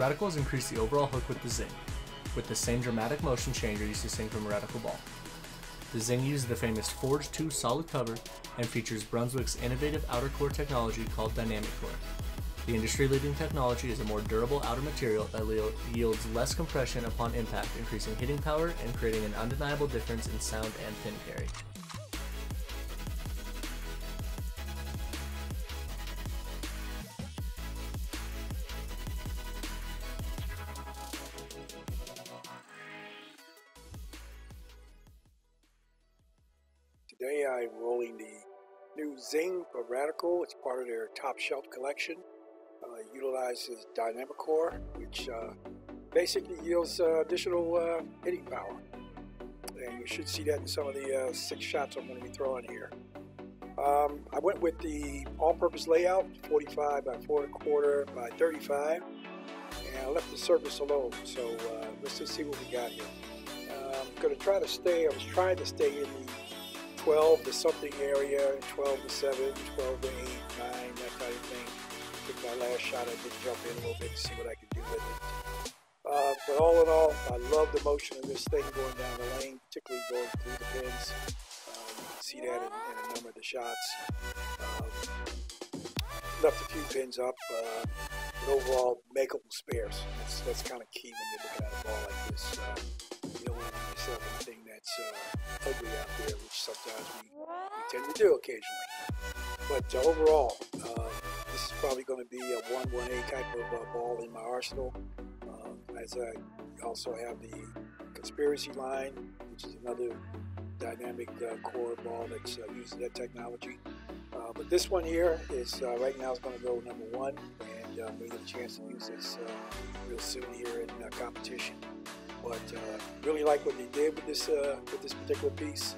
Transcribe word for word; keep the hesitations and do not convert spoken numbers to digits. Radicals increase the overall hook with the Zing, with the same dramatic motion change you're used to seeing from a Radical ball. The Zing uses the famous Forged two solid cover and features Brunswick's innovative outer core technology called DynamiCore. The industry-leading technology is a more durable outer material that yields less compression upon impact, increasing hitting power and creating an undeniable difference in sound and pin carry. Today I'm rolling the new Zing for Radical. It's part of their top shelf collection. Uh, it utilizes DynamiCore, which uh, basically yields uh, additional uh, hitting power. And you should see that in some of the uh, six shots I'm going to be throwing here. Um, I went with the all-purpose layout, forty-five by four and a quarter by thirty-five, and I left the surface alone. So uh, let's just see what we got here. Uh, I'm going to try to stay. I was trying to stay in the twelve to something area, twelve to seven, twelve to eight, nine, that kind of thing. I think my last shot I did jump in a little bit to see what I could do with it. Uh, but all in all, I love the motion of this thing going down the lane, particularly going through the pins. Um, you can see that in, in a number of the shots. Um, left a few pins up, uh, but overall, makeable spares. That's, that's kind of key when you're looking at a ball like this. Uh, you don't want to miss out anything that's uh, ugly out there, which sometimes we, we tend to do occasionally. But uh, overall, uh, this is probably going to be a one one A type of uh, ball in my arsenal. Uh, as I also have the Conspiracy Line, which is another dynamic uh, core ball that's uh, using that technology. Uh, but this one here is uh, right now is going to go number one, and uh, we get a chance to use this uh, real soon here in uh, competition. But uh, really like what they did with this uh, with this particular piece.